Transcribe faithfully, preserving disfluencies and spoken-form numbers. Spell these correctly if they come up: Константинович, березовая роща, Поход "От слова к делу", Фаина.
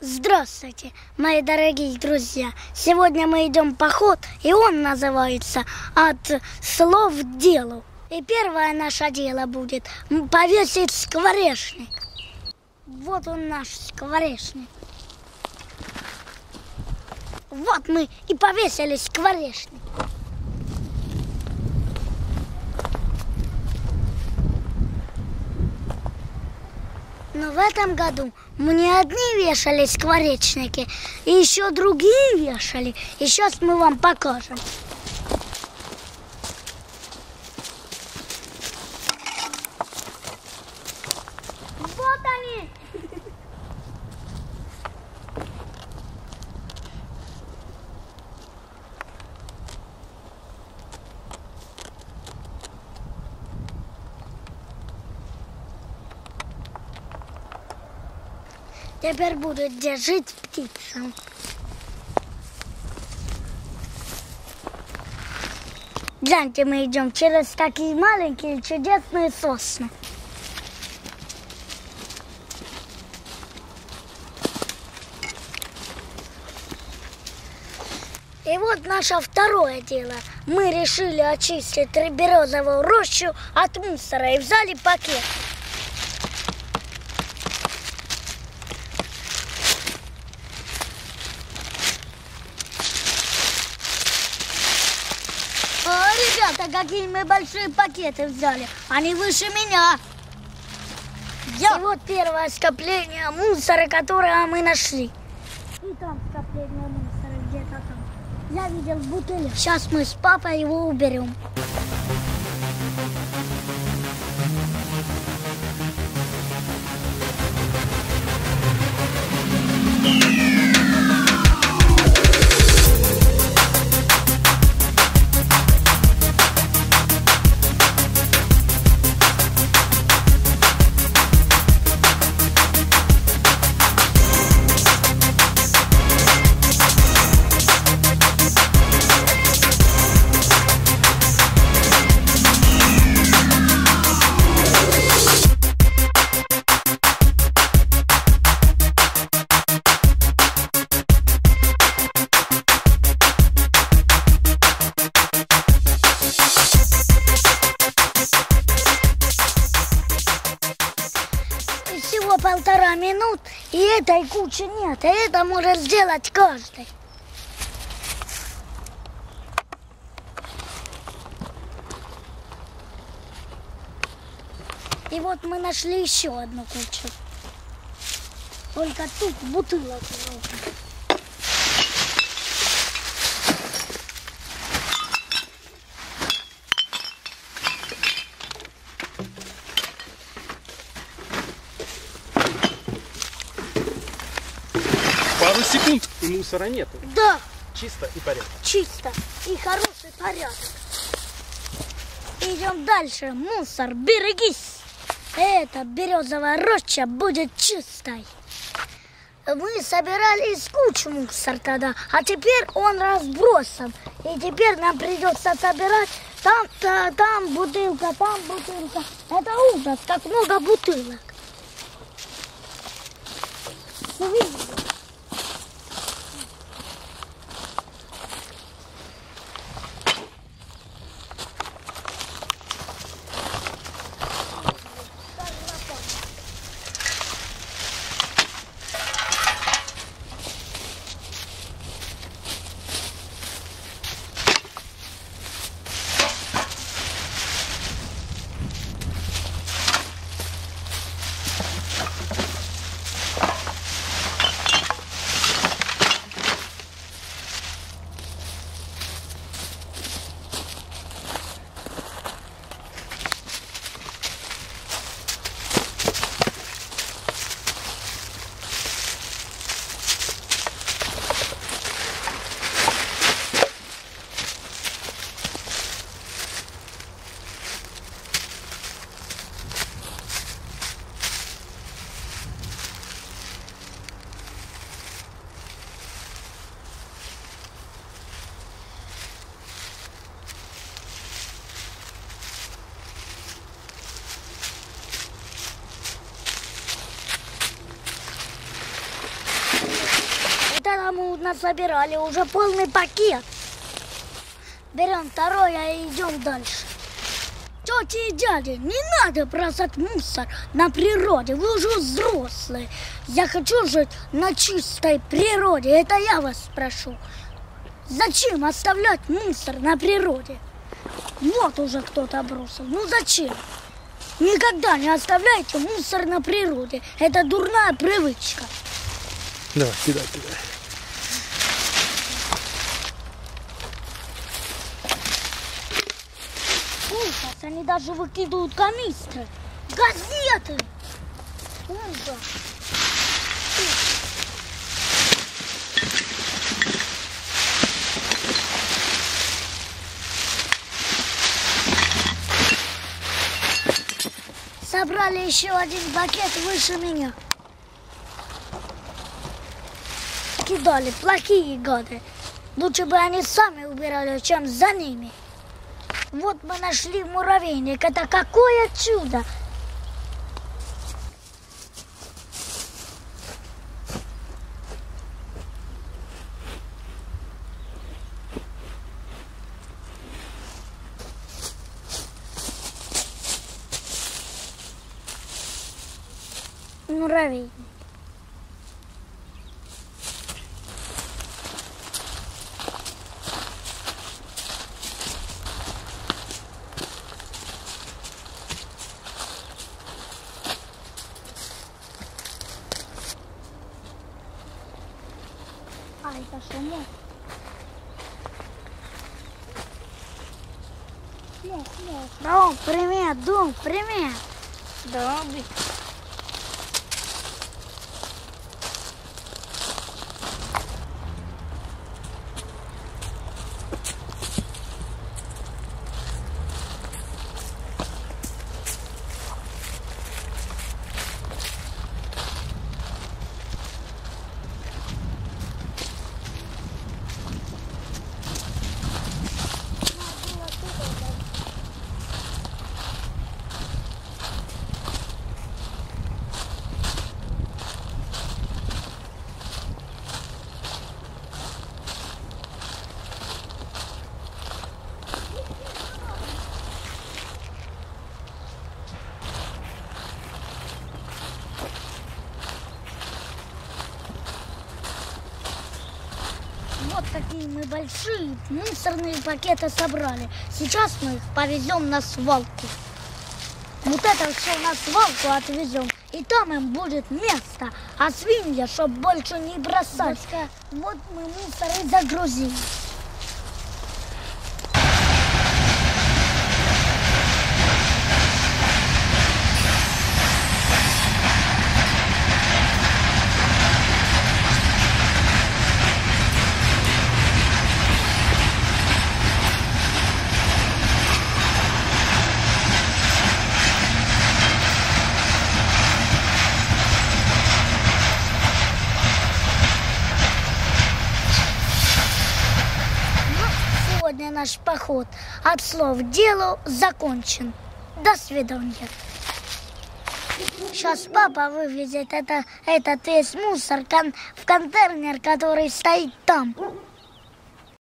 Здравствуйте, мои дорогие друзья! Сегодня мы идем в поход, и он называется «От слов к делу». И первое наше дело будет повесить скворечник. Вот он наш скворечник. Вот мы и повесили скворечник. Но в этом году мы не одни вешали скворечники, и еще другие вешали. И сейчас мы вам покажем. Вот они! Теперь буду держать птицам. Гляньте, мы идем через такие маленькие чудесные сосны. И вот наше второе дело. Мы решили очистить березовую рощу от мусора и взяли пакет. Ребята, какие мы большие пакеты взяли. Они выше меня. Я... И вот первое скопление мусора, которое мы нашли. И там скопление мусора, где-то там. Я видел бутыль. Сейчас мы с папой его уберем. Полтора минут, и этой кучи нет, а это может сделать каждый. И вот мы нашли еще одну кучу. Только тут бутылок много. Пару секунд, и мусора нету. Да. Чисто и порядок. Чисто и хороший порядок. Идем дальше. Мусор, берегись. Эта березовая роща будет чистой. Мы собирали из кучи мусор тогда, а теперь он разбросан. И теперь нам придется собирать там, там, там бутылка, там бутылка. Это ужас, как много бутылок. Увидите? там мы насобирали уже полный пакет. Берем второе и идем дальше. Тети и дяди, не надо бросать мусор на природе, вы уже взрослые. Я хочу жить на чистой природе, это я вас прошу. Зачем оставлять мусор на природе? Вот уже кто-то бросил, ну зачем? Никогда не оставляйте мусор на природе, это дурная привычка. Давай, кидай, кидай. Они даже выкидывают канистры, газеты. Ужас. Собрали еще один пакет выше меня. Кидали плохие гады. Лучше бы они сами убирали, чем за ними. Вот мы нашли муравейник. Это какое чудо! Муравейник. А, это что, мох? Мох, мох. Дом, привет, дом, привет. Добрый. Вот какие мы большие мусорные пакеты собрали. Сейчас мы их повезем на свалку. Вот это все на свалку отвезем. И там им будет место. А свинья, чтоб больше не бросать. Вот мы мусор и загрузили. Наш поход от слов к делу закончен. До свидания. Сейчас папа вывезет это, этот весь мусор в контейнер, который стоит там.